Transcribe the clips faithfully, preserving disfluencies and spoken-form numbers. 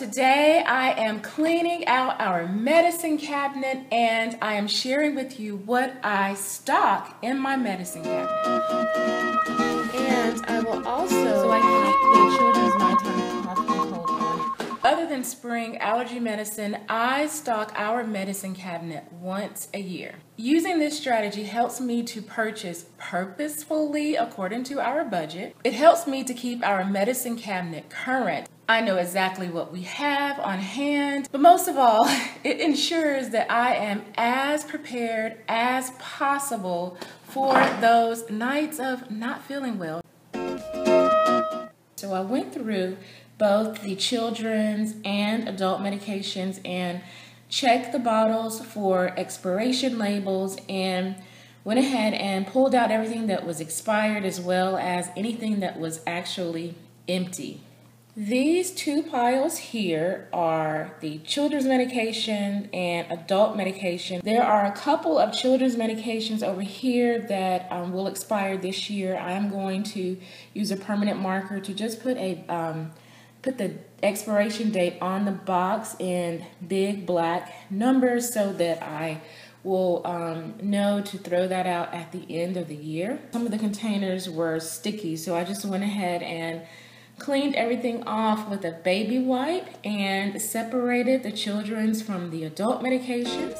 Today I am cleaning out our medicine cabinet and I am sharing with you what I stock in my medicine cabinet. And I will also, so I keep the children's nighttime cough and cold on. Other than spring allergy medicine, I stock our medicine cabinet once a year. Using this strategy helps me to purchase purposefully according to our budget. It helps me to keep our medicine cabinet current. I know exactly what we have on hand, but most of all, it ensures that I am as prepared as possible for those nights of not feeling well. So I went through both the children's and adult medications and checked the bottles for expiration labels and went ahead and pulled out everything that was expired as well as anything that was actually empty. These two piles here are the children's medication and adult medication. There are a couple of children's medications over here that um, will expire this year. I'm going to use a permanent marker to just put a um, put the expiration date on the box in big black numbers so that I will um, know to throw that out at the end of the year. Some of the containers were sticky, so I just went ahead and cleaned everything off with a baby wipe and separated the children's from the adult medications.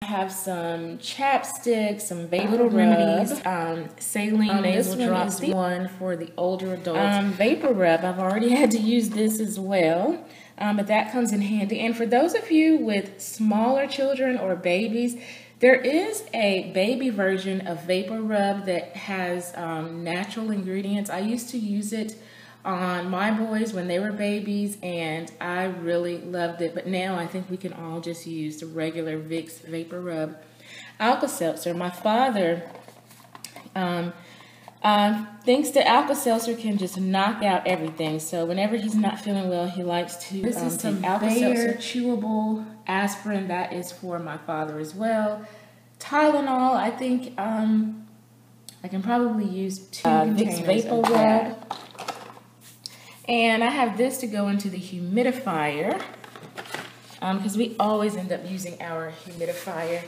I have some chapstick, some baby little remedies, um, saline um, nasal drops, one for the older adults. Um, vapor rub, I've already had to use this as well, um, but that comes in handy. And for those of you with smaller children or babies, there is a baby version of Vapor Rub that has um, natural ingredients. I used to use it on my boys when they were babies and I really loved it. But now I think we can all just use the regular Vicks Vapor Rub. Alka-Seltzer. My father um, uh, thinks that Alka-Seltzer can just knock out everything. So whenever he's not feeling well, he likes to this um, is some Alka-Seltzer chewable aspirin. That is for my father as well. Tylenol, I think um, I can probably use two uh, containers Vapor of that. Rub. And I have this to go into the humidifier because um, we always end up using our humidifier.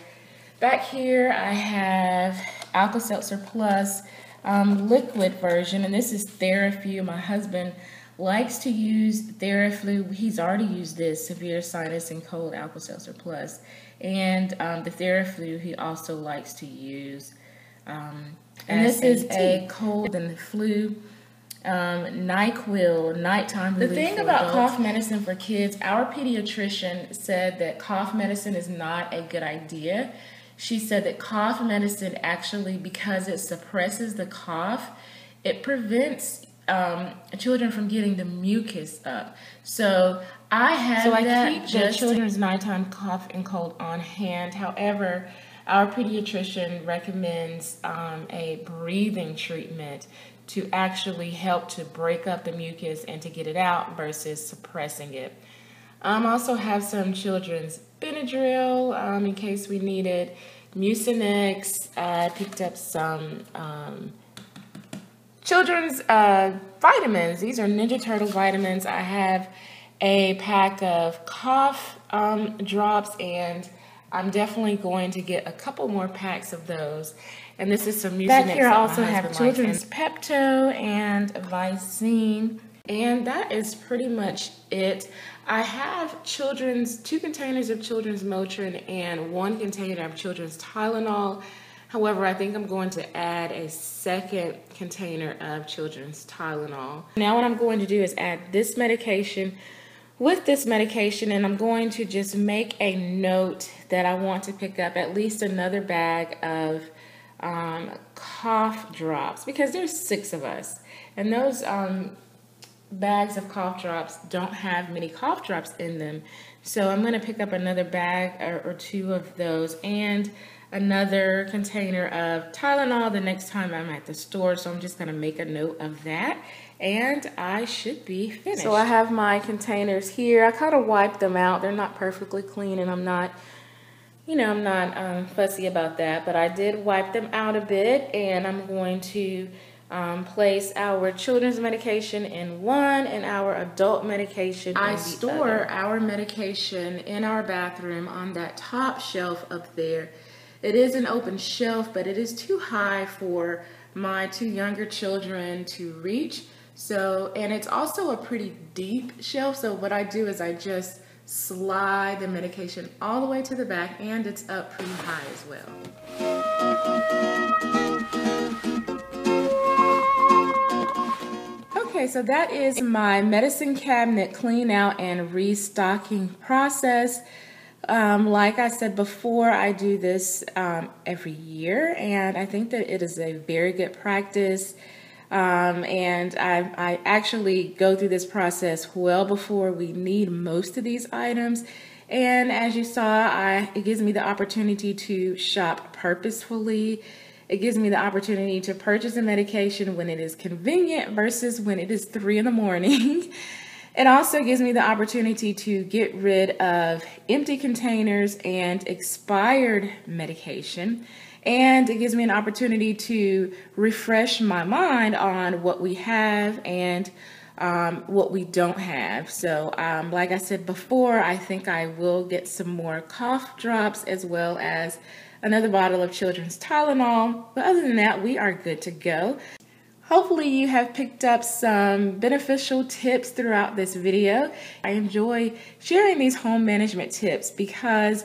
Back here I have Alka-Seltzer Plus um, liquid version, and this is TheraFlu. My husband likes to use TheraFlu. He's already used this severe sinus and cold Alka-Seltzer Plus, and um, the TheraFlu he also likes to use. Um, and this is a cold and flu um, NyQuil nighttime relief. The thing about cough medicine for kids, our pediatrician said that cough medicine is not a good idea. She said that cough medicine actually, because it suppresses the cough, it prevents Um, children from getting the mucus up. So I have so I that keep just the children's nighttime cough and cold on hand. However, our pediatrician recommends um, a breathing treatment to actually help to break up the mucus and to get it out versus suppressing it. I um, also have some children's Benadryl um, in case we need it. Mucinex. I uh, picked up some um, children's uh, vitamins. These are Ninja Turtle vitamins. I have a pack of cough um, drops, and I'm definitely going to get a couple more packs of those. And this is some Mucinex. Back here I also have children's Pepto and Vicine. And that is pretty much it. I have children's, two containers of children's Motrin and one container of children's Tylenol. However, I think I'm going to add a second container of children's Tylenol. Now what I'm going to do is add this medication with this medication, and I'm going to just make a note that I want to pick up at least another bag of um, cough drops, because there's six of us, and those um, bags of cough drops don't have many cough drops in them. So I'm going to pick up another bag or, or two of those, and another container of Tylenol the next time I'm at the store. So I'm just going to make a note of that, and I should be finished. So I have my containers here. I kind of wiped them out. They're not perfectly clean, and I'm not, you know, I'm not um, fussy about that, but I did wipe them out a bit, and I'm going to um, place our children's medication in one and our adult medication I in the store other. Our medication in our bathroom on that top shelf up there. It is an open shelf, but it is too high for my two younger children to reach. So, and it's also a pretty deep shelf, so what I do is I just slide the medication all the way to the back, and it's up pretty high as well. Okay, so that is my medicine cabinet clean out and restocking process. Um, like I said before, I do this um, every year, and I think that it is a very good practice. Um, and I, I actually go through this process well before we need most of these items. And as you saw, I, it gives me the opportunity to shop purposefully. It gives me the opportunity to purchase a medication when it is convenient versus when it is three in the morning. It also gives me the opportunity to get rid of empty containers and expired medication. And it gives me an opportunity to refresh my mind on what we have and um, what we don't have. So um, like I said before, I think I will get some more cough drops as well as another bottle of children's Tylenol. But other than that, we are good to go. Hopefully you have picked up some beneficial tips throughout this video. I enjoy sharing these home management tips because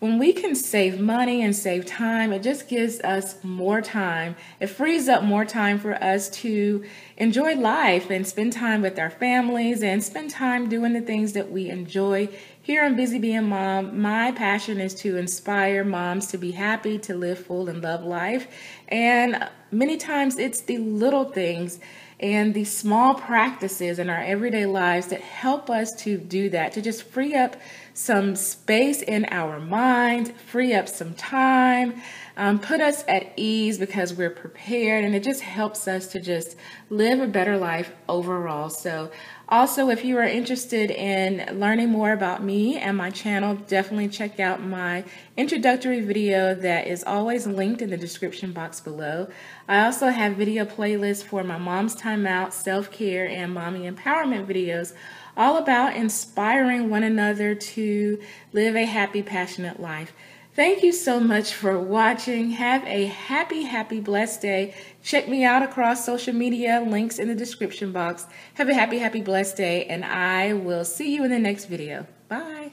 when we can save money and save time, it just gives us more time. It frees up more time for us to enjoy life and spend time with our families and spend time doing the things that we enjoy. Here on Busy Being Mom, my passion is to inspire moms to be happy, to live full and love life. And many times it's the little things and the small practices in our everyday lives that help us to do that, to just free up some space in our mind, free up some time, um, put us at ease because we're prepared, and it just helps us to just live a better life overall. So also, if you are interested in learning more about me and my channel, definitely check out my introductory video that is always linked in the description box below. I also have video playlists for my Mom's Time Out, self-care, and mommy empowerment videos, all about inspiring one another to live a happy, passionate life. Thank you so much for watching. Have a happy, happy, blessed day. Check me out across social media, links in the description box. Have a happy, happy, blessed day, and I will see you in the next video. Bye.